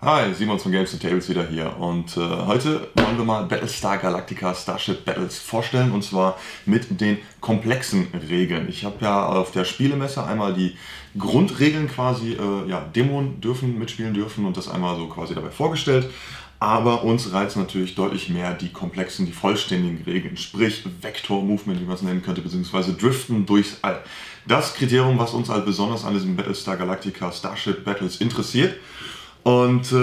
Hi, Simon von Games on Tables wieder hier und heute wollen wir mal Battlestar Galactica Starship Battles vorstellen und zwar mit den komplexen Regeln. Ich habe ja auf der Spielemesse einmal die Grundregeln quasi, Dämonen dürfen, mitspielen dürfen und das einmal so quasi dabei vorgestellt. Aber uns reizen natürlich deutlich mehr die komplexen, die vollständigen Regeln, sprich Vektor-Movement, wie man es nennen könnte, beziehungsweise Driften durchs All. Das Kriterium, was uns halt besonders an diesem Battlestar Galactica Starship Battles interessiert. Und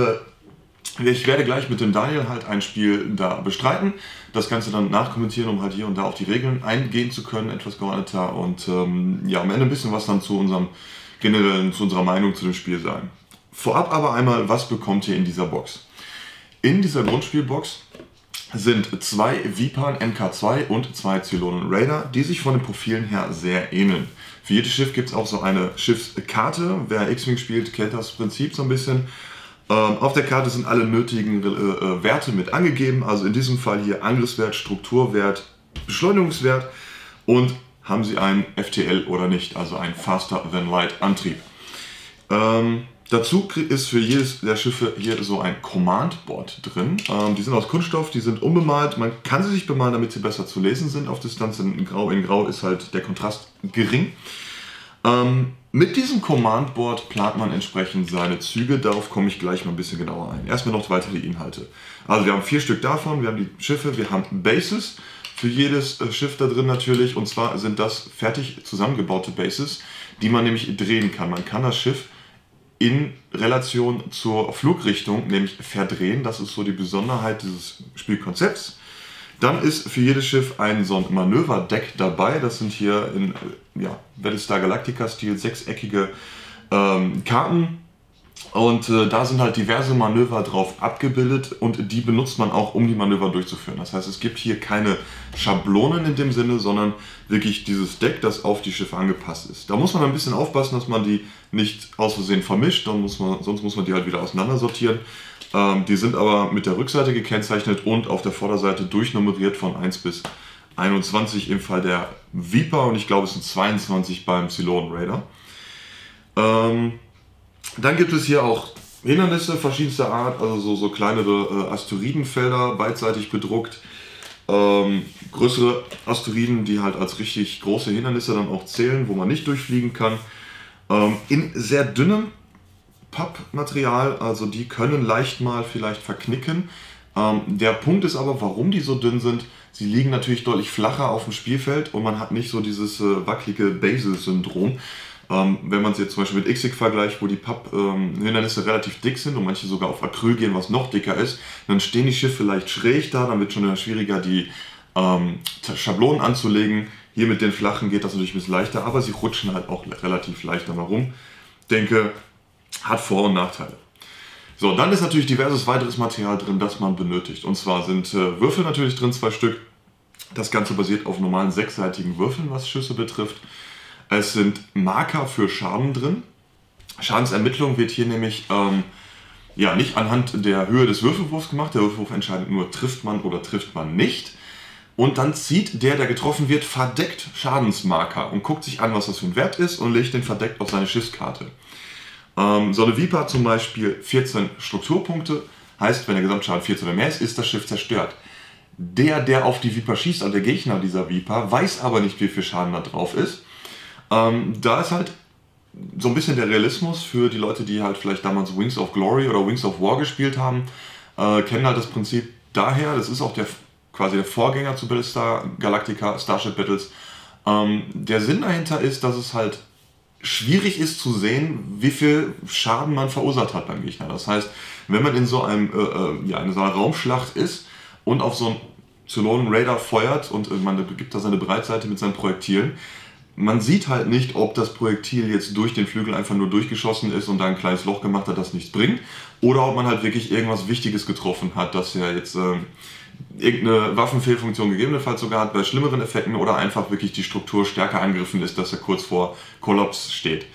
ich werde gleich mit dem Daniel halt ein Spiel da bestreiten, das Ganze dann nachkommentieren, um halt hier und da auf die Regeln eingehen zu können, etwas geordneter und am Ende ein bisschen was dann zu unserem generellen, zu unserer Meinung zu dem Spiel sagen. Vorab aber einmal, was bekommt ihr in dieser Box? In dieser Grundspielbox sind 2 Viper MK2 und 2 Cylon Raider, die sich von den Profilen her sehr ähneln. Für jedes Schiff gibt es auch so eine Schiffskarte. Wer X-Wing spielt, kennt das Prinzip so ein bisschen. Auf der Karte sind alle nötigen Werte mit angegeben, also in diesem Fall hier Angriffswert, Strukturwert, Beschleunigungswert und haben sie einen FTL oder nicht, also einen Faster-than-Light-Antrieb. Dazu ist für jedes der Schiffe hier so ein Command-Board drin. Die sind aus Kunststoff, die sind unbemalt. Man kann sie sich bemalen, damit sie besser zu lesen sind auf Distanz. In Grau ist halt der Kontrast gering. Mit diesem Command-Board plant man entsprechend seine Züge. Darauf komme ich gleich mal ein bisschen genauer ein. Erstmal noch weitere Inhalte. Also wir haben 4 Stück davon, wir haben die Schiffe, wir haben Bases. Für jedes Schiff da drin natürlich. Und zwar sind das fertig zusammengebaute Bases, die man nämlich drehen kann. Man kann das Schiff in Relation zur Flugrichtung, nämlich verdrehen. Das ist so die Besonderheit dieses Spielkonzepts. Dann ist für jedes Schiff ein so ein Manöverdeck dabei. Das sind hier in Battlestar Galactica-Stil sechseckige Karten. Und da sind halt diverse Manöver drauf abgebildet und die benutzt man auch, um die Manöver durchzuführen. Das heißt, es gibt hier keine Schablonen in dem Sinne, sondern wirklich dieses Deck, das auf die Schiffe angepasst ist. Da muss man ein bisschen aufpassen, dass man die nicht aus Versehen vermischt, sonst muss man die halt wieder auseinandersortieren. Die sind aber mit der Rückseite gekennzeichnet und auf der Vorderseite durchnummeriert von 1 bis 21 im Fall der Viper und ich glaube es sind 22 beim Cylon Raider. Dann gibt es hier auch Hindernisse verschiedenster Art, also so kleinere Asteroidenfelder, beidseitig bedruckt. Größere Asteroiden, die halt als richtig große Hindernisse dann auch zählen, wo man nicht durchfliegen kann. In sehr dünnem Pappmaterial, also die können leicht mal vielleicht verknicken. Der Punkt ist aber, warum die so dünn sind, sie liegen natürlich deutlich flacher auf dem Spielfeld und man hat nicht so dieses wackelige Basis-Syndrom. Wenn man es jetzt zum Beispiel mit X-Wing vergleicht, wo die Papphindernisse relativ dick sind und manche sogar auf Acryl gehen, was noch dicker ist, dann stehen die Schiffe leicht schräg da, dann wird schon schwieriger, die Schablonen anzulegen. Hier mit den flachen geht das natürlich ein bisschen leichter, aber sie rutschen halt auch relativ leicht einmal rum. Denke, hat Vor- und Nachteile. So, dann ist natürlich diverses weiteres Material drin, das man benötigt. Und zwar sind Würfel natürlich drin, 2 Stück. Das Ganze basiert auf normalen 6-seitigen Würfeln, was Schüsse betrifft. Es sind Marker für Schaden drin. Schadensermittlung wird hier nämlich nicht anhand der Höhe des Würfelwurfs gemacht. Der Würfelwurf entscheidet nur, trifft man oder trifft man nicht. Und dann zieht der getroffen wird, verdeckt Schadensmarker und guckt sich an, was das für ein Wert ist und legt den verdeckt auf seine Schiffskarte. So eine Viper zum Beispiel 14 Strukturpunkte, heißt, wenn der Gesamtschaden 14 oder mehr ist, ist das Schiff zerstört. Der auf die Viper schießt, also der Gegner dieser Viper, weiß aber nicht, wie viel Schaden da drauf ist. Da ist halt so ein bisschen der Realismus für die Leute, die halt vielleicht damals Wings of Glory oder Wings of War gespielt haben, kennen halt das Prinzip daher. Das ist auch quasi der Vorgänger zu Battlestar Galactica Starship Battles. Der Sinn dahinter ist, dass es halt schwierig ist zu sehen, wie viel Schaden man verursacht hat beim Gegner. Das heißt, wenn man in so einem in so einer Raumschlacht ist und auf so einen Cylon Raider feuert und man gibt da seine Breitseite mit seinen Projektilen, man sieht halt nicht, ob das Projektil jetzt durch den Flügel einfach nur durchgeschossen ist und da ein kleines Loch gemacht hat, das nichts bringt. Oder ob man halt wirklich irgendwas Wichtiges getroffen hat, das ja jetzt irgendeine Waffenfehlfunktion gegebenenfalls sogar hat bei schlimmeren Effekten oder einfach wirklich die Struktur stärker angegriffen ist, dass er kurz vor Kollaps steht.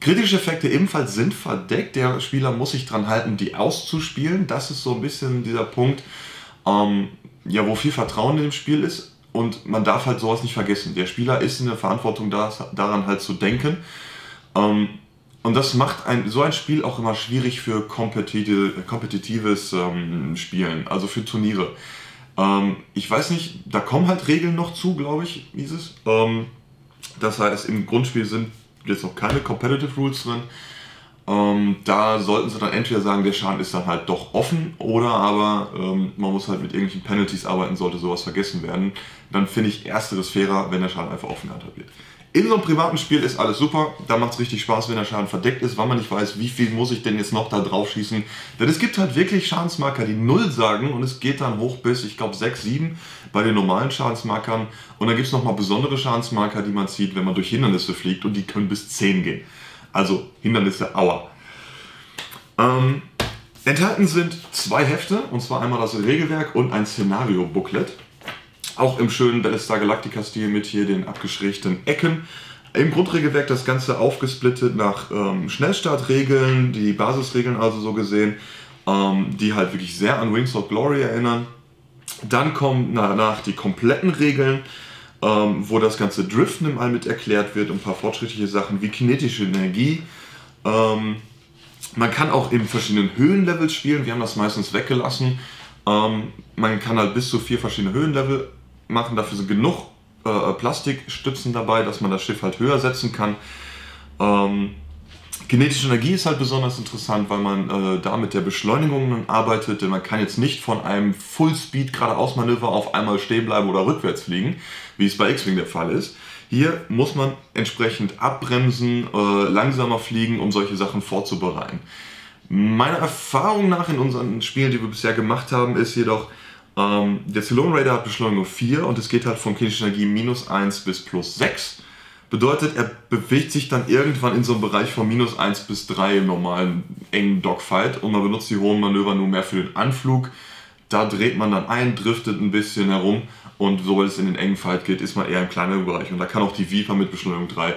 Kritische Effekte ebenfalls sind verdeckt. Der Spieler muss sich dran halten, die auszuspielen. Das ist so ein bisschen dieser Punkt, wo viel Vertrauen in dem Spiel ist. Und man darf halt sowas nicht vergessen. Der Spieler ist in der Verantwortung, daran halt zu denken. Und das macht so ein Spiel auch immer schwierig für kompetitives Spielen, also für Turniere. Ich weiß nicht, da kommen halt Regeln noch zu, glaube ich, hieß es. Das heißt, im Grundspiel sind jetzt noch keine Competitive Rules drin. Da sollten sie dann entweder sagen, der Schaden ist dann halt doch offen, oder aber man muss halt mit irgendwelchen Penalties arbeiten, sollte sowas vergessen werden. Dann finde ich ersteres fairer, wenn der Schaden einfach offen gehandhabt wird. In so einem privaten Spiel ist alles super, da macht es richtig Spaß, wenn der Schaden verdeckt ist, weil man nicht weiß, wie viel muss ich denn jetzt noch da drauf schießen. Denn es gibt halt wirklich Schadensmarker, die 0 sagen, und es geht dann hoch bis, ich glaube, 6, 7 bei den normalen Schadensmarkern. Und dann gibt es nochmal besondere Schadensmarker, die man zieht, wenn man durch Hindernisse fliegt, und die können bis 10 gehen. Also Hindernisse, aua. Enthalten sind 2 Hefte, und zwar einmal das Regelwerk und ein Szenario-Booklet. Auch im schönen Battlestar Galactica-Stil mit hier den abgeschrägten Ecken. Im Grundregelwerk das Ganze aufgesplittet nach Schnellstartregeln, die Basisregeln also so gesehen, die halt wirklich sehr an Wings of Glory erinnern. Dann kommen danach die kompletten Regeln, wo das ganze Driften im All mit erklärt wird und ein paar fortschrittliche Sachen wie kinetische Energie. Man kann auch in verschiedenen Höhenlevels spielen, wir haben das meistens weggelassen. Man kann halt bis zu 4 verschiedene Höhenlevel machen, dafür sind genug Plastikstützen dabei, dass man das Schiff halt höher setzen kann. Kinetische Energie ist halt besonders interessant, weil man da mit der Beschleunigung arbeitet, denn man kann jetzt nicht von einem Full-Speed geradeaus-Manöver auf einmal stehen bleiben oder rückwärts fliegen, wie es bei X-Wing der Fall ist. Hier muss man entsprechend abbremsen, langsamer fliegen, um solche Sachen vorzubereiten. Meiner Erfahrung nach in unseren Spielen, die wir bisher gemacht haben, ist jedoch, der Cylon Raider hat Beschleunigung 4 und es geht halt von kinetischer Energie -1 bis +6. Bedeutet, er bewegt sich dann irgendwann in so einem Bereich von -1 bis 3 im normalen, engen Dogfight, und man benutzt die hohen Manöver nur mehr für den Anflug. Da dreht man dann ein, driftet ein bisschen herum, und sobald es in den engen Fight geht, ist man eher im kleineren Bereich. Und da kann auch die Viper mit Beschleunigung 3,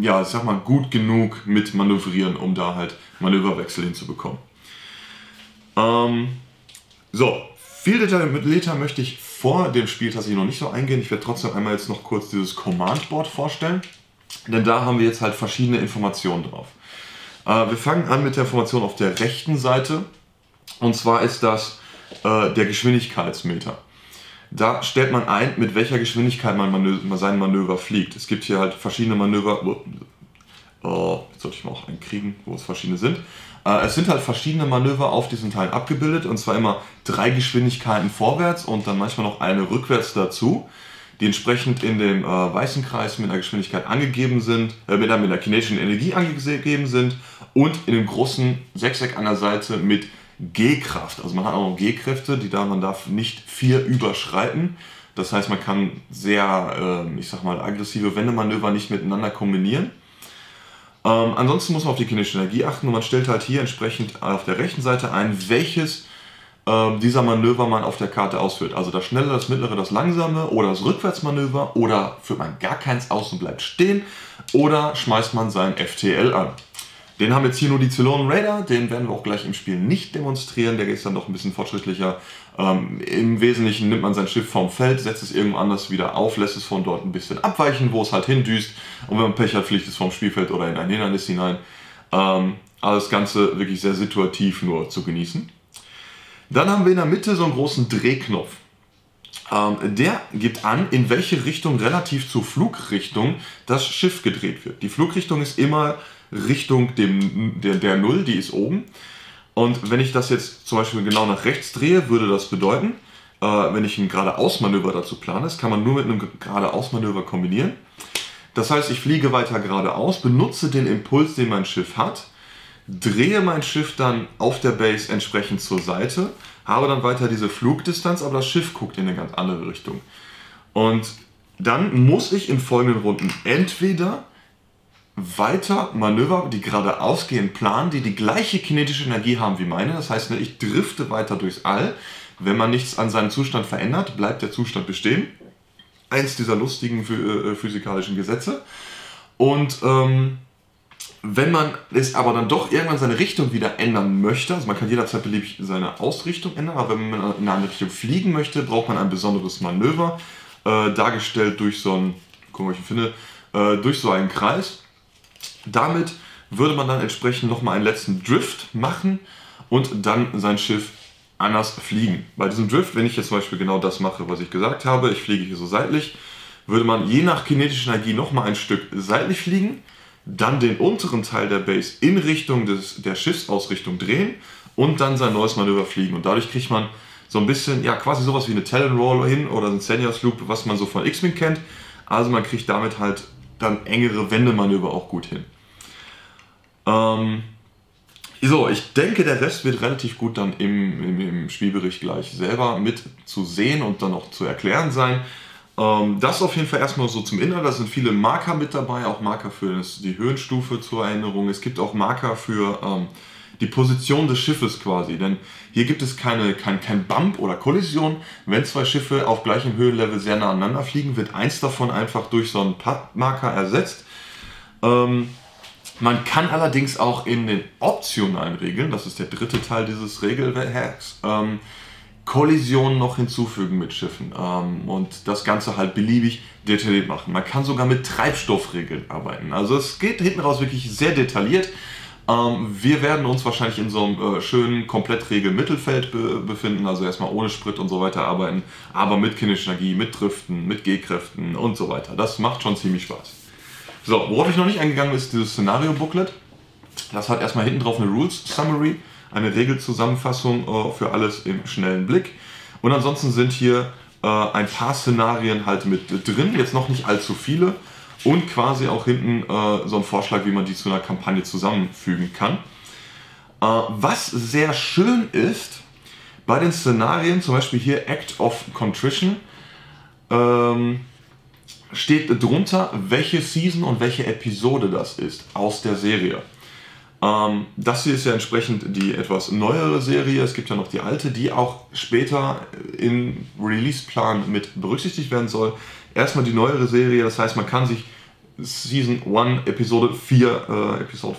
ja, ich sag mal, gut genug mit manövrieren, um da halt Manöverwechsel hinzubekommen. So, viel Detail möchte ich vor dem Spiel tatsächlich noch nicht so eingehen. Ich werde trotzdem einmal jetzt noch kurz dieses Command Board vorstellen, denn da haben wir jetzt halt verschiedene Informationen drauf. Wir fangen an mit der Information auf der rechten Seite, und zwar ist das der Geschwindigkeitsmeter. Da stellt man ein, mit welcher Geschwindigkeit man sein Manöver fliegt. Es gibt hier halt verschiedene Manöver. Jetzt sollte ich mal auch einen kriegen, wo es verschiedene sind. Es sind halt verschiedene Manöver auf diesen Teilen abgebildet, und zwar immer 3 Geschwindigkeiten vorwärts und dann manchmal noch eine rückwärts dazu, die entsprechend in dem weißen Kreis mit einer Geschwindigkeit angegeben sind, mit einer kinetischen Energie angegeben sind, und in dem großen Sechseck an der Seite mit G-Kraft. Also man hat auch noch G-Kräfte, man darf nicht 4 überschreiten. Das heißt, man kann sehr, ich sag mal, aggressive Wendemanöver nicht miteinander kombinieren. Ansonsten muss man auf die kinetische Energie achten, und man stellt halt hier entsprechend auf der rechten Seite ein, welches dieser Manöver man auf der Karte ausführt. Also das Schnelle, das Mittlere, das Langsame oder das Rückwärtsmanöver, oder führt man gar keins aus und bleibt stehen, oder schmeißt man seinen FTL an. Den haben jetzt hier nur die Cylon Raider, den werden wir auch gleich im Spiel nicht demonstrieren, der ist dann doch ein bisschen fortschrittlicher. Im Wesentlichen nimmt man sein Schiff vom Feld, setzt es irgendwo anders wieder auf, lässt es von dort ein bisschen abweichen, wo es halt hindüst. Und wenn man Pech hat, fliegt es vom Spielfeld oder in ein Hindernis hinein. Also das Ganze wirklich sehr situativ nur zu genießen. Dann haben wir in der Mitte so einen großen Drehknopf. Der gibt an, in welche Richtung relativ zur Flugrichtung das Schiff gedreht wird. Die Flugrichtung ist immer Richtung der Null, die ist oben. Und wenn ich das jetzt zum Beispiel genau nach rechts drehe, würde das bedeuten, wenn ich ein Geradeausmanöver dazu plane, das kann man nur mit einem Geradeausmanöver kombinieren. Das heißt, ich fliege weiter geradeaus, benutze den Impuls, den mein Schiff hat, drehe mein Schiff dann auf der Base entsprechend zur Seite, habe dann weiter diese Flugdistanz, aber das Schiff guckt in eine ganz andere Richtung. Und dann muss ich in folgenden Runden entweder weiter Manöver, die geradeaus gehen, planen, die die gleiche kinetische Energie haben wie meine. Das heißt, ich drifte weiter durchs All. Wenn man nichts an seinem Zustand verändert, bleibt der Zustand bestehen. Eins dieser lustigen physikalischen Gesetze. Und wenn man es aber dann doch irgendwann seine Richtung wieder ändern möchte, also man kann jederzeit beliebig seine Ausrichtung ändern, aber wenn man in eine andere Richtung fliegen möchte, braucht man ein besonderes Manöver, dargestellt durch so einen Kreis. Damit würde man dann entsprechend nochmal einen letzten Drift machen und dann sein Schiff anders fliegen. Bei diesem Drift, wenn ich jetzt zum Beispiel genau das mache, was ich gesagt habe, ich fliege hier so seitlich, würde man je nach kinetischer Energie nochmal ein Stück seitlich fliegen, dann den unteren Teil der Base in Richtung der Schiffsausrichtung drehen und dann sein neues Manöver fliegen. Und dadurch kriegt man so ein bisschen, ja, quasi sowas wie eine Talon Roll hin oder ein Seniors Loop, was man so von X-Wing kennt. Also man kriegt damit halt dann engere Wendemanöver auch gut hin. So, ich denke, der Rest wird relativ gut dann im Spielbericht gleich selber mit zu sehen und dann auch zu erklären sein. Das auf jeden Fall erstmal so zum Inhalt. Da sind viele Marker mit dabei, auch Marker für die Höhenstufe zur Erinnerung. Es gibt auch Marker für die Position des Schiffes quasi, denn hier gibt es kein Bump oder Kollision. Wenn zwei Schiffe auf gleichem Höhenlevel sehr nah aneinander fliegen, wird eins davon einfach durch so einen Pappmarker ersetzt. Man kann allerdings auch in den optionalen Regeln, das ist der dritte Teil dieses Regelwerks, Kollisionen noch hinzufügen mit Schiffen und das Ganze halt beliebig detailliert machen. Man kann sogar mit Treibstoffregeln arbeiten. Also es geht hinten raus wirklich sehr detailliert. Wir werden uns wahrscheinlich in so einem schönen Komplettregel-Mittelfeld befinden, also erstmal ohne Sprit und so weiter arbeiten, aber mit kinetischer Energie, mit Driften, mit G-Kräften und so weiter. Das macht schon ziemlich Spaß. So, worauf ich noch nicht eingegangen bin, ist dieses Szenario-Booklet. Das hat erstmal hinten drauf eine Rules-Summary, eine Regelzusammenfassung für alles im schnellen Blick. Und ansonsten sind hier ein paar Szenarien halt mit drin, jetzt noch nicht allzu viele. Und quasi auch hinten so ein Vorschlag, wie man die zu einer Kampagne zusammenfügen kann. Was sehr schön ist, bei den Szenarien, zum Beispiel hier Act of Contrition, steht drunter, welche Season und welche Episode das ist aus der Serie. Das hier ist ja entsprechend die etwas neuere Serie, es gibt ja noch die alte, die auch später im Release-Plan mit berücksichtigt werden soll. Erstmal die neuere Serie, das heißt, man kann sich Season 1, Episode 4, Episode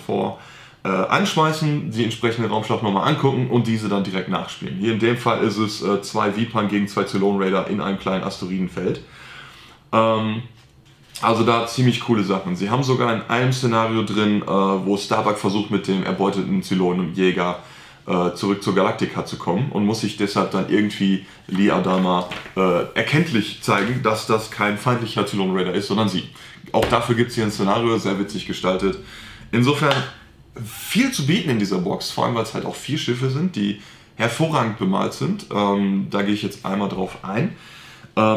4 anschmeißen, die entsprechende Raumschlacht nochmal angucken und diese dann direkt nachspielen. Hier in dem Fall ist es 2 Vipern gegen 2 Cylon Raider in einem kleinen Asteroidenfeld. Also da ziemlich coole Sachen. Sie haben sogar in einem Szenario drin, wo Starbuck versucht, mit dem erbeuteten Zylonenjäger zurück zur Galactica zu kommen und muss sich deshalb dann irgendwie Lee Adama erkenntlich zeigen, dass das kein feindlicher Cylon Raider ist, sondern sie. Auch dafür gibt es hier ein Szenario, sehr witzig gestaltet. Insofern viel zu bieten in dieser Box, vor allem weil es halt auch 4 Schiffe sind, die hervorragend bemalt sind. Da gehe ich jetzt einmal drauf ein.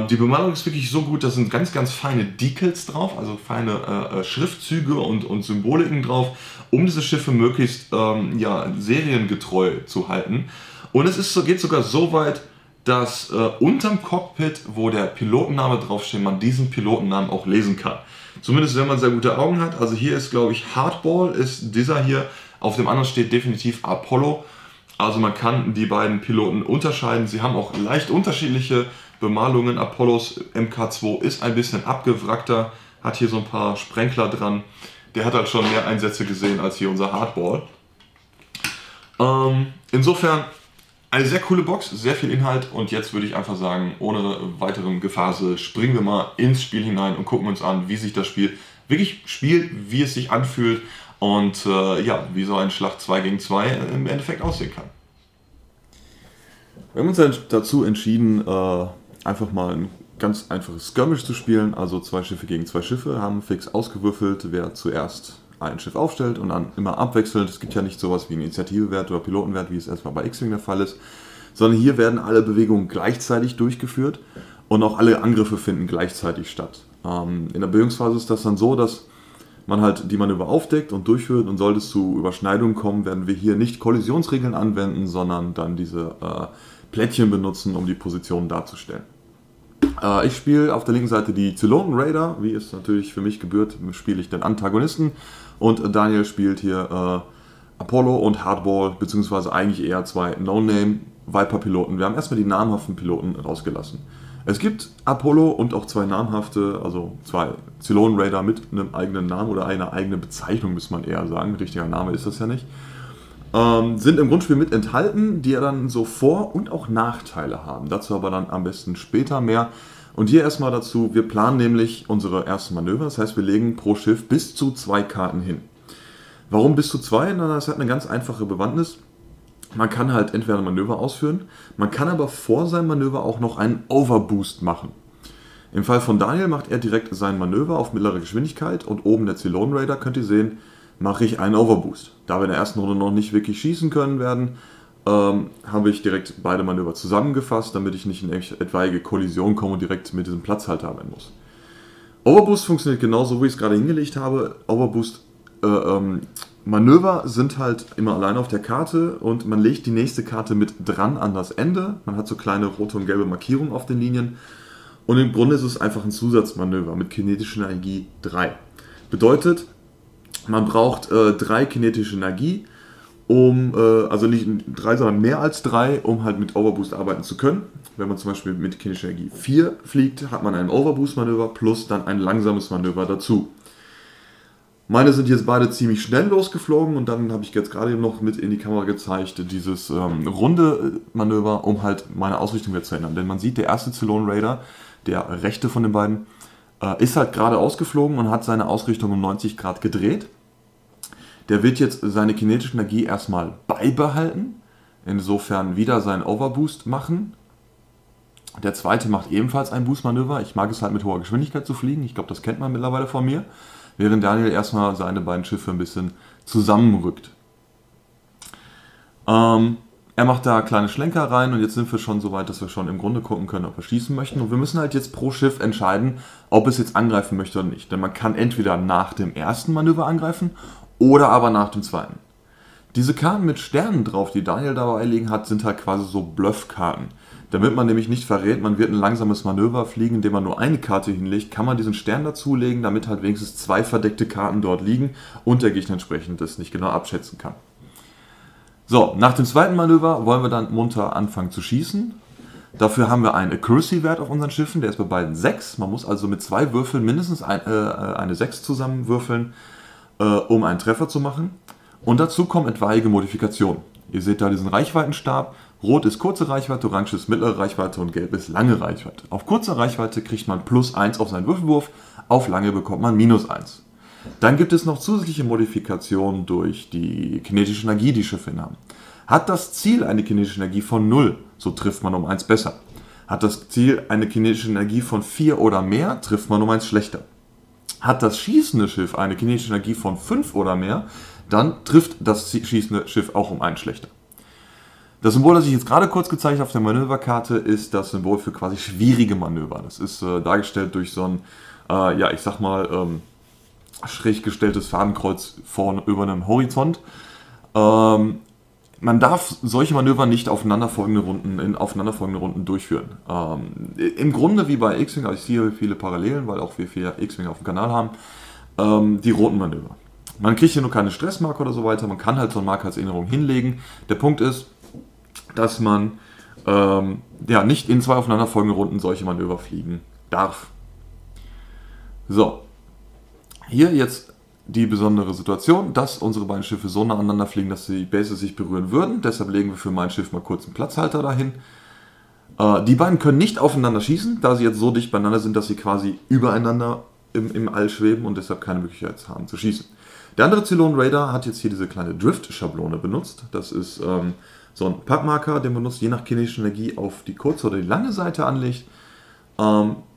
Die Bemalung ist wirklich so gut, da sind ganz, ganz feine Decals drauf, also feine Schriftzüge und Symboliken drauf, um diese Schiffe möglichst ja, seriengetreu zu halten. Und es ist so, geht sogar so weit, dass unterm Cockpit, wo der Pilotenname draufsteht, man diesen Pilotennamen auch lesen kann. Zumindest wenn man sehr gute Augen hat. Also hier ist, glaube ich, Hardball, ist dieser hier, auf dem anderen steht definitiv Apollo. Also man kann die beiden Piloten unterscheiden, sie haben auch leicht unterschiedliche Bemalungen. Apollos MK2 ist ein bisschen abgewrackter, hat hier so ein paar Sprenkler dran. Der hat halt schon mehr Einsätze gesehen als hier unser Hardball. Insofern eine sehr coole Box, sehr viel Inhalt und jetzt würde ich einfach sagen, ohne weiteren Gefase springen wir mal ins Spiel hinein und gucken uns an, wie sich das Spiel wirklich spielt, wie es sich anfühlt und ja, wie so ein Schlacht 2 gegen 2 im Endeffekt aussehen kann. Wir haben uns dann dazu entschieden, einfach mal ein ganz einfaches Skirmish zu spielen, also 2 Schiffe gegen 2 Schiffe, haben fix ausgewürfelt, wer zuerst ein Schiff aufstellt und dann immer abwechselnd. Es gibt ja nicht sowas wie Initiativewert oder Pilotenwert, wie es erstmal bei X-Wing der Fall ist, sondern hier werden alle Bewegungen gleichzeitig durchgeführt und auch alle Angriffe finden gleichzeitig statt. In der Bildungsphase ist das dann so, dass man halt die Manöver aufdeckt und durchführt und sollte es zu Überschneidungen kommen, werden wir hier nicht Kollisionsregeln anwenden, sondern dann diese Plättchen benutzen, um die Positionen darzustellen. Ich spiele auf der linken Seite die Cylon Raider, wie es natürlich für mich gebührt, spiele ich den Antagonisten und Daniel spielt hier Apollo und Hardball, beziehungsweise eigentlich eher 2 No-Name Viper-Piloten. Wir haben erstmal die namhaften Piloten rausgelassen. Es gibt Apollo und auch 2 namhafte, also 2 Cylon Raider mit einem eigenen Namen oder einer eigenen Bezeichnung, muss man eher sagen. Richtiger Name ist das ja nicht. Sind im Grundspiel mit enthalten, die ja dann so Vor- und auch Nachteile haben. Dazu aber dann am besten später mehr. Und hier erstmal dazu, wir planen nämlich unsere ersten Manöver, das heißt wir legen pro Schiff bis zu 2 Karten hin. Warum bis zu 2? Na, das hat eine ganz einfache Bewandtnis. Man kann halt entweder ein Manöver ausführen, man kann aber vor seinem Manöver auch noch einen Overboost machen. Im Fall von Daniel macht er direkt sein Manöver auf mittlere Geschwindigkeit und oben der Cylon Raider, könnt ihr sehen, mache ich einen Overboost. Da wir in der ersten Runde noch nicht wirklich schießen können werden, habe ich direkt beide Manöver zusammengefasst, damit ich nicht in etwaige Kollision komme und direkt mit diesem Platzhalter arbeiten muss. Overboost funktioniert genauso, wie ich es gerade hingelegt habe. Overboost Manöver sind halt immer alleine auf der Karte und man legt die nächste Karte mit dran an das Ende. Man hat so kleine rote und gelbe Markierungen auf den Linien. Und im Grunde ist es einfach ein Zusatzmanöver mit kinetischer Energie 3. Bedeutet, man braucht 3 kinetische Energie, um, also nicht 3, sondern mehr als 3, um halt mit Overboost arbeiten zu können. Wenn man zum Beispiel mit kinetischer Energie 4 fliegt, hat man ein Overboost-Manöver plus dann ein langsames Manöver dazu. Meine sind jetzt beide ziemlich schnell losgeflogen und dann habe ich jetzt gerade eben noch mit in die Kamera gezeigt, dieses runde Manöver, um halt meine Ausrichtung wieder zu ändern. Denn man sieht, der erste Cylon Raider, der rechte von den beiden, ist halt gerade ausgeflogen und hat seine Ausrichtung um 90 Grad gedreht. Der wird jetzt seine kinetische Energie erstmal beibehalten, insofern wieder seinen Overboost machen. Der zweite macht ebenfalls ein Boostmanöver. Ich mag es halt mit hoher Geschwindigkeit zu fliegen, ich glaube, das kennt man mittlerweile von mir. Während Daniel erstmal seine beiden Schiffe ein bisschen zusammenrückt. Er macht da kleine Schlenker rein und jetzt sind wir schon so weit, dass wir schon im Grunde gucken können, ob wir schießen möchten. Und wir müssen halt jetzt pro Schiff entscheiden, ob es jetzt angreifen möchte oder nicht. Denn man kann entweder nach dem ersten Manöver angreifen oder aber nach dem zweiten. Diese Karten mit Sternen drauf, die Daniel dabei liegen hat, sind halt quasi so Bluffkarten. Damit man nämlich nicht verrät, man wird ein langsames Manöver fliegen, indem man nur eine Karte hinlegt, kann man diesen Stern dazulegen, damit halt wenigstens 2 verdeckte Karten dort liegen und der Gegner entsprechend das nicht genau abschätzen kann. So, nach dem zweiten Manöver wollen wir dann munter anfangen zu schießen. Dafür haben wir einen Accuracy-Wert auf unseren Schiffen, der ist bei beiden 6. Man muss also mit 2 Würfeln mindestens eine 6 zusammenwürfeln, um einen Treffer zu machen. Und dazu kommen etwaige Modifikationen. Ihr seht da diesen Reichweitenstab. Rot ist kurze Reichweite, Orange ist mittlere Reichweite und Gelb ist lange Reichweite. Auf kurze Reichweite kriegt man plus 1 auf seinen Würfelwurf, auf lange bekommt man minus 1. Dann gibt es noch zusätzliche Modifikationen durch die kinetische Energie, die Schiffe haben. Hat das Ziel eine kinetische Energie von 0, so trifft man um 1 besser. Hat das Ziel eine kinetische Energie von 4 oder mehr, trifft man um 1 schlechter. Hat das schießende Schiff eine kinetische Energie von 5 oder mehr, dann trifft das schießende Schiff auch um 1 schlechter. Das Symbol, das ich jetzt gerade kurz gezeigt habe auf der Manöverkarte, ist das Symbol für quasi schwierige Manöver. Das ist dargestellt durch so ein, ja, ich sag mal, schräg gestelltes Fadenkreuz vorne über einem Horizont. Man darf solche Manöver nicht in aufeinanderfolgenden Runden durchführen. Im Grunde wie bei X-Wing, also ich sehe viele Parallelen, weil auch wir 4 X-Wing auf dem Kanal haben, die roten Manöver. Man kriegt hier nur keine Stressmarke oder so weiter, man kann halt so eine Marke als Erinnerung hinlegen. Der Punkt ist, dass man ja, nicht in 2 aufeinanderfolgenden Runden solche Manöver fliegen darf. So, hier jetzt die besondere Situation, dass unsere beiden Schiffe so nah aneinander fliegen, dass die Bases sich berühren würden. Deshalb legen wir für mein Schiff mal kurz einen Platzhalter dahin. Die beiden können nicht aufeinander schießen, da sie jetzt so dicht beieinander sind, dass sie quasi übereinander im All schweben und deshalb keine Möglichkeit haben zu schießen. Der andere Cylon Raider hat jetzt hier diese kleine Drift-Schablone benutzt. Das ist so ein Pappmarker, den man nutzt, je nach kinetischer Energie auf die kurze oder die lange Seite anlegt.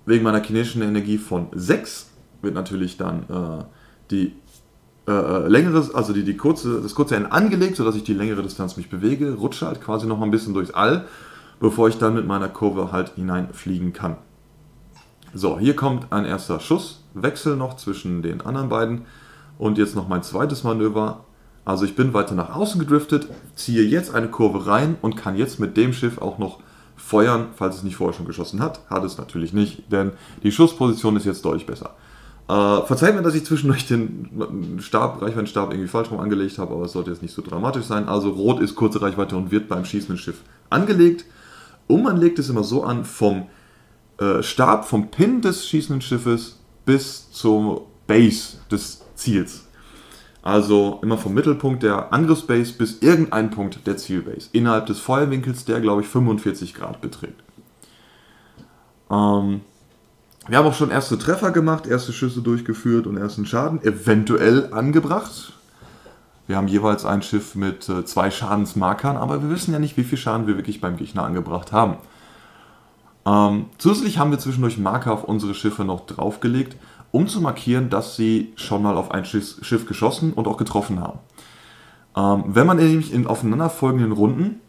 Wegen meiner kinetischen Energie von 6 wird natürlich dann das kurze Ende angelegt, sodass ich die längere Distanz mich bewege, rutsche halt quasi noch mal ein bisschen durchs All, bevor ich dann mit meiner Kurve halt hineinfliegen kann. So, hier kommt ein erster Schusswechsel noch zwischen den anderen beiden und jetzt noch mein zweites Manöver. Also ich bin weiter nach außen gedriftet, ziehe jetzt eine Kurve rein und kann jetzt mit dem Schiff auch noch feuern, falls es nicht vorher schon geschossen hat. Hat es natürlich nicht, denn die Schussposition ist jetzt deutlich besser. Verzeiht mir, dass ich zwischendurch den Reichweitenstab irgendwie falsch rum angelegt habe, aber es sollte jetzt nicht so dramatisch sein. Also rot ist kurze Reichweite und wird beim schießenden Schiff angelegt. Und man legt es immer so an, vom Stab, vom Pin des schießenden Schiffes bis zur Base des Ziels. Also immer vom Mittelpunkt der Angriffsbase bis irgendein Punkt der Zielbase. Innerhalb des Feuerwinkels, der glaube ich 45 Grad beträgt. Wir haben auch schon erste Treffer gemacht, erste Schüsse durchgeführt und ersten Schaden eventuell angebracht. Wir haben jeweils ein Schiff mit zwei Schadensmarkern, aber wir wissen ja nicht, wie viel Schaden wir wirklich beim Gegner angebracht haben. Zusätzlich haben wir zwischendurch Marker auf unsere Schiffe noch draufgelegt, um zu markieren, dass sie schon mal auf ein Schiff geschossen und auch getroffen haben. Wenn man nämlich in aufeinanderfolgenden Runden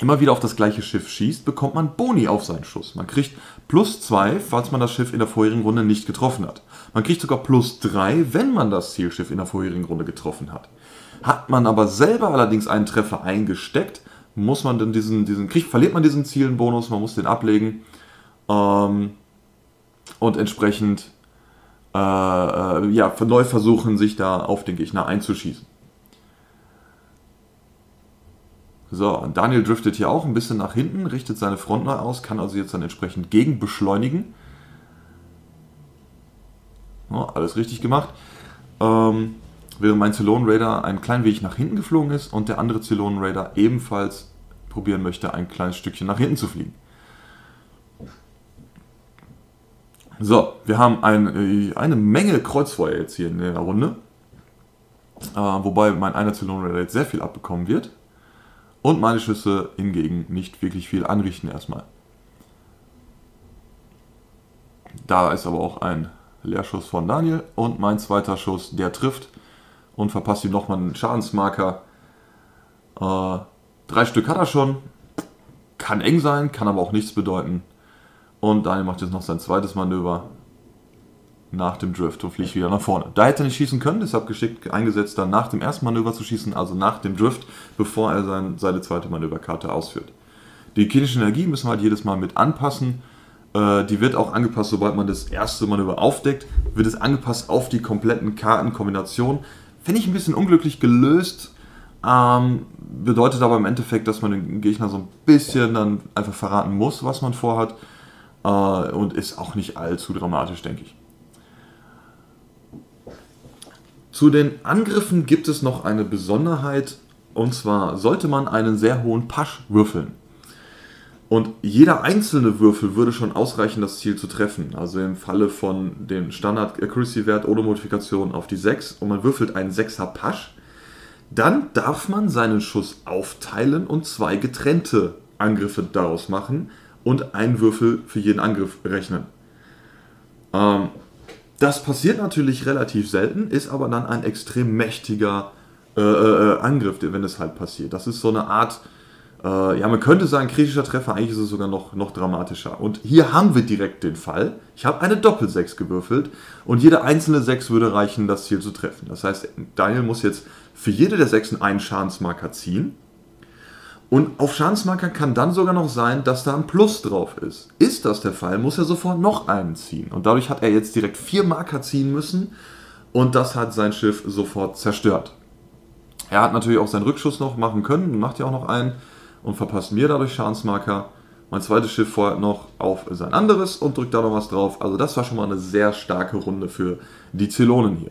immer wieder auf das gleiche Schiff schießt, bekommt man Boni auf seinen Schuss. Man kriegt plus 2, falls man das Schiff in der vorherigen Runde nicht getroffen hat. Man kriegt sogar plus 3, wenn man das Zielschiff in der vorherigen Runde getroffen hat. Hat man aber selber allerdings einen Treffer eingesteckt, muss man dann verliert man diesen Zielenbonus, man muss den ablegen. Und entsprechend neu versuchen, sich da auf den Gegner einzuschießen. So, Daniel driftet hier auch ein bisschen nach hinten, richtet seine Front neu aus, kann also jetzt dann entsprechend gegen beschleunigen. Ja, alles richtig gemacht. Während mein Cylon Raider einen kleinen Weg nach hinten geflogen ist und der andere Cylon Raider ebenfalls probieren möchte, ein kleines Stückchen nach hinten zu fliegen. So, wir haben eine Menge Kreuzfeuer jetzt hier in der Runde. Wobei mein einer Cylon Raider jetzt sehr viel abbekommen wird. Und meine Schüsse hingegen nicht wirklich viel anrichten erstmal. Da ist aber auch ein Leerschuss von Daniel und mein zweiter Schuss, der trifft und verpasst ihm nochmal einen Schadensmarker. 3 Stück hat er schon, kann eng sein, kann aber auch nichts bedeuten. Und Daniel macht jetzt noch sein zweites Manöver nach dem Drift und fliegt wieder nach vorne. Da hätte er nicht schießen können, deshalb geschickt eingesetzt, dann nach dem ersten Manöver zu schießen, also nach dem Drift, bevor er seine zweite Manöverkarte ausführt. Die kinetische Energie müssen wir halt jedes Mal mit anpassen. Die wird auch angepasst, sobald man das erste Manöver aufdeckt, wird es angepasst auf die kompletten Kartenkombinationen. Finde ich ein bisschen unglücklich gelöst, bedeutet aber im Endeffekt, dass man den Gegner so ein bisschen dann einfach verraten muss, was man vorhat, und ist auch nicht allzu dramatisch, denke ich. Zu den Angriffen gibt es noch eine Besonderheit, und zwar sollte man einen sehr hohen Pasch würfeln. Und jeder einzelne Würfel würde schon ausreichen, das Ziel zu treffen. Also im Falle von dem Standard-Accuracy-Wert ohne Modifikation auf die 6 und man würfelt einen 6er Pasch, dann darf man seinen Schuss aufteilen und 2 getrennte Angriffe daraus machen und einen Würfel für jeden Angriff rechnen. Das passiert natürlich relativ selten, ist aber dann ein extrem mächtiger Angriff, wenn es halt passiert. Das ist so eine Art, man könnte sagen, kritischer Treffer, eigentlich ist es sogar noch dramatischer. Und hier haben wir direkt den Fall, ich habe eine Doppel-6 gewürfelt und jede einzelne 6 würde reichen, das Ziel zu treffen. Das heißt, Daniel muss jetzt für jede der 6 einen Schadensmarker ziehen. Und auf Schadensmarker kann dann sogar noch sein, dass da ein Plus drauf ist. Ist das der Fall, muss er sofort noch einen ziehen. Und dadurch hat er jetzt direkt 4 Marker ziehen müssen und das hat sein Schiff sofort zerstört. Er hat natürlich auch seinen Rückschuss noch machen können, macht ja auch noch einen und verpasst mir dadurch Schadensmarker. Mein zweites Schiff feuert noch auf sein anderes und drückt da noch was drauf. Also das war schon mal eine sehr starke Runde für die Zylonen hier.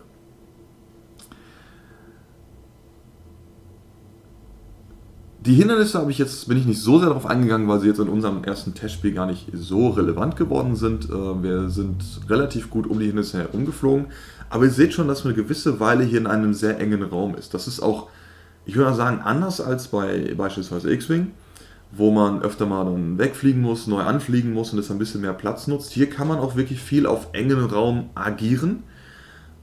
Die Hindernisse bin ich nicht so sehr darauf eingegangen, weil sie jetzt in unserem ersten Testspiel gar nicht so relevant geworden sind. Wir sind relativ gut um die Hindernisse herumgeflogen. Aber ihr seht schon, dass man eine gewisse Weile hier in einem sehr engen Raum ist. Das ist auch, ich würde sagen, anders als bei beispielsweise X-Wing, wo man öfter mal dann wegfliegen muss, neu anfliegen muss und das ein bisschen mehr Platz nutzt. Hier kann man auch wirklich viel auf engen Raum agieren.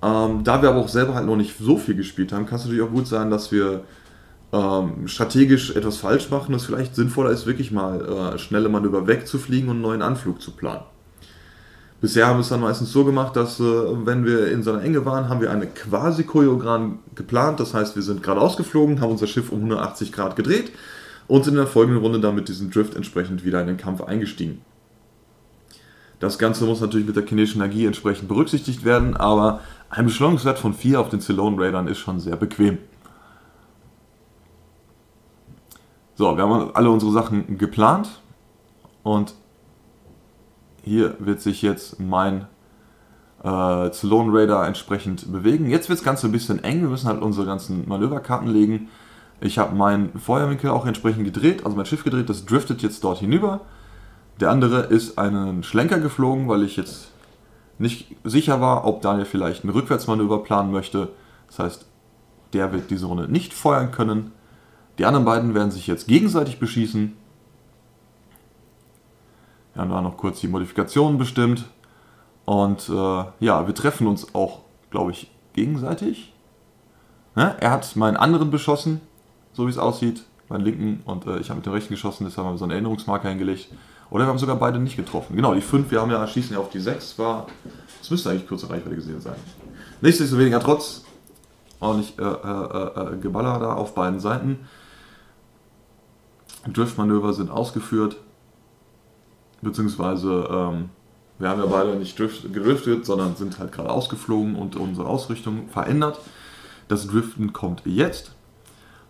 Da wir aber auch selber halt noch nicht so viel gespielt haben, kann es natürlich auch gut sein, dass wir strategisch etwas falsch machen, dass vielleicht sinnvoller ist, wirklich mal schnelle Manöver wegzufliegen und einen neuen Anflug zu planen. Bisher haben wir es dann meistens so gemacht, dass wenn wir in so einer Enge waren, haben wir eine Quasi-Choreogramm geplant, das heißt, wir sind geradeaus geflogen, haben unser Schiff um 180 Grad gedreht und sind in der folgenden Runde dann mit diesem Drift entsprechend wieder in den Kampf eingestiegen. Das Ganze muss natürlich mit der kinetischen Energie entsprechend berücksichtigt werden, aber ein Beschleunigungswert von 4 auf den Cylon Raidern ist schon sehr bequem. So, wir haben alle unsere Sachen geplant und hier wird sich jetzt mein Cylon Raider entsprechend bewegen. Jetzt wird das Ganze ein bisschen eng, wir müssen halt unsere ganzen Manöverkarten legen. Ich habe meinen Feuerwinkel auch entsprechend gedreht, also mein Schiff gedreht, das driftet jetzt dort hinüber. Der andere ist einen Schlenker geflogen, weil ich jetzt nicht sicher war, ob Daniel vielleicht ein Rückwärtsmanöver planen möchte. Das heißt, Der wird diese Runde nicht feuern können. Die anderen beiden werden sich jetzt gegenseitig beschießen. Wir haben da noch kurz die Modifikationen bestimmt. Und ja, wir treffen uns auch, glaube ich, gegenseitig. Ne? Er hat meinen anderen beschossen, so wie es aussieht. Meinen linken, und ich habe mit dem rechten geschossen. Deshalb haben wir so einen Erinnerungsmarker hingelegt. Oder wir haben sogar beide nicht getroffen. Genau, die 5, wir haben ja, schießen ja auf die 6. Das müsste eigentlich kurz in Reichweite gesehen sein. Nichtsdestoweniger trotz ordentlich Geballer da auf beiden Seiten. Driftmanöver sind ausgeführt. Beziehungsweise wir haben ja beide nicht gedriftet, sondern sind halt gerade ausgeflogen und unsere Ausrichtung verändert. Das Driften kommt jetzt.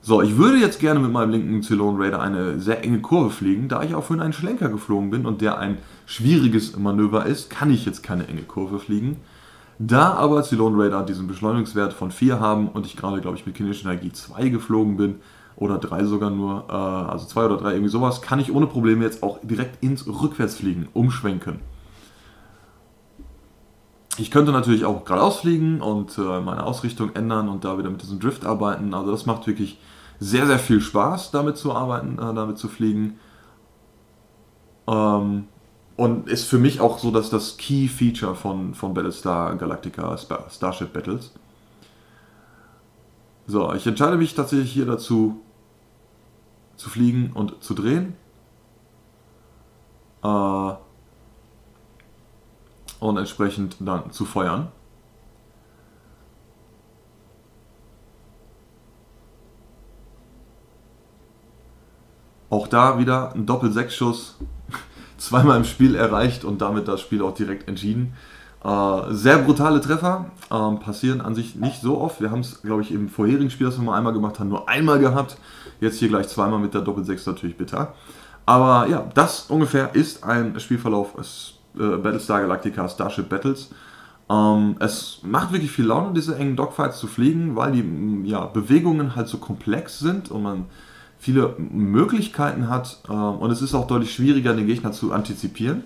So, ich würde jetzt gerne mit meinem linken Cylon Raider eine sehr enge Kurve fliegen. Da ich auch vorhin einen Schlenker geflogen bin und der ein schwieriges Manöver ist, kann ich jetzt keine enge Kurve fliegen. Da aber Cylon Raider diesen Beschleunigungswert von 4 haben und ich gerade, glaube ich, mit kinetischer Energie 2 geflogen bin, oder 3 sogar nur, also 2 oder 3, irgendwie sowas, kann ich ohne Probleme jetzt auch direkt ins Rückwärtsfliegen umschwenken. Ich könnte natürlich auch geradeaus fliegen und meine Ausrichtung ändern und da wieder mit diesem Drift arbeiten. Also das macht wirklich sehr, sehr viel Spaß, damit zu arbeiten, damit zu fliegen. Und ist für mich auch so, dass das Key-Feature von Battlestar Galactica Starship Battles. So, ich entscheide mich tatsächlich hier dazu, zu fliegen und zu drehen. Und entsprechend dann zu feuern. Auch da wieder ein Doppel-6-Schuss, zweimal im Spiel erreicht und damit das Spiel auch direkt entschieden. Sehr brutale Treffer, passieren an sich nicht so oft. Wir haben es, glaube ich, im vorherigen Spiel, das wir mal einmal gemacht haben, nur einmal gehabt. Jetzt hier gleich zweimal mit der Doppel-6 natürlich bitter. Aber ja, das ungefähr ist ein Spielverlauf Battlestar Galactica Starship Battles. Es macht wirklich viel Laune, diese engen Dogfights zu fliegen, weil die Bewegungen halt so komplex sind und man viele Möglichkeiten hat, und es ist auch deutlich schwieriger, den Gegner zu antizipieren.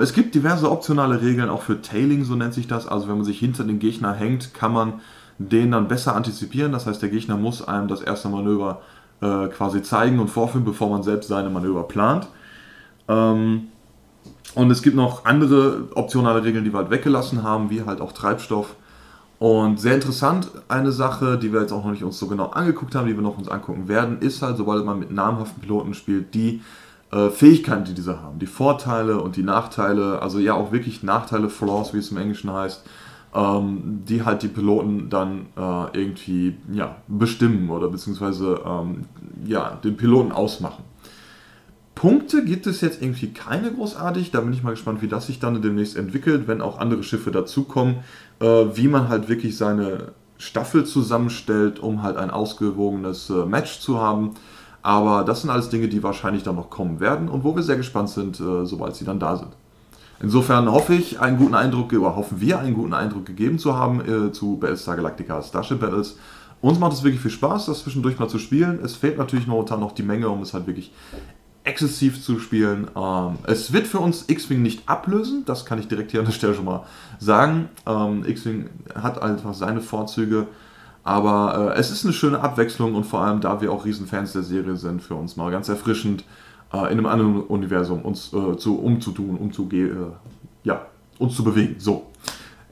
Es gibt diverse optionale Regeln, auch für Tailing, so nennt sich das. Also wenn man sich hinter den Gegner hängt, kann man den dann besser antizipieren. Das heißt, der Gegner muss einem das erste Manöver quasi zeigen und vorführen, bevor man selbst seine Manöver plant. Und es gibt noch andere optionale Regeln, die wir halt weggelassen haben, wie halt auch Treibstoff. Und sehr interessant, eine Sache, die wir jetzt auch noch nicht uns so genau angeguckt haben, die wir noch uns angucken werden, ist halt, sobald man mit namhaften Piloten spielt, die Fähigkeiten, die diese haben, die Vorteile und die Nachteile, also ja auch wirklich Nachteile, Flaws, wie es im Englischen heißt, die halt die Piloten dann irgendwie bestimmen oder beziehungsweise den Piloten ausmachen. Punkte gibt es jetzt irgendwie keine großartig, da bin ich mal gespannt, wie das sich dann demnächst entwickelt, wenn auch andere Schiffe dazukommen, wie man halt wirklich seine Staffel zusammenstellt, um halt ein ausgewogenes Match zu haben. Aber das sind alles Dinge, die wahrscheinlich dann noch kommen werden und wo wir sehr gespannt sind, sobald sie dann da sind. Insofern hoffe ich, einen guten Eindruck, oder hoffen wir, einen guten Eindruck gegeben zu haben zu Battlestar Galactica Starship Battles. Uns macht es wirklich viel Spaß, das zwischendurch mal zu spielen. Es fehlt natürlich momentan noch die Menge, um es halt wirklich exzessiv zu spielen. Es wird für uns X-Wing nicht ablösen, das kann ich direkt hier an der Stelle schon mal sagen. X-Wing hat einfach seine Vorzüge, aber es ist eine schöne Abwechslung und vor allem, da wir auch Riesenfans der Serie sind, für uns mal ganz erfrischend, in einem anderen Universum uns uns zu bewegen. So.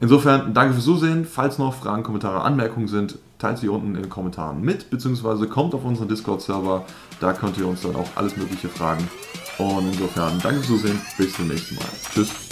Insofern, danke fürs Zusehen. Falls noch Fragen, Kommentare, Anmerkungen sind, teilt sie unten in den Kommentaren mit, beziehungsweise kommt auf unseren Discord-Server, da könnt ihr uns dann auch alles Mögliche fragen. Und insofern, danke fürs Zusehen, bis zum nächsten Mal. Tschüss.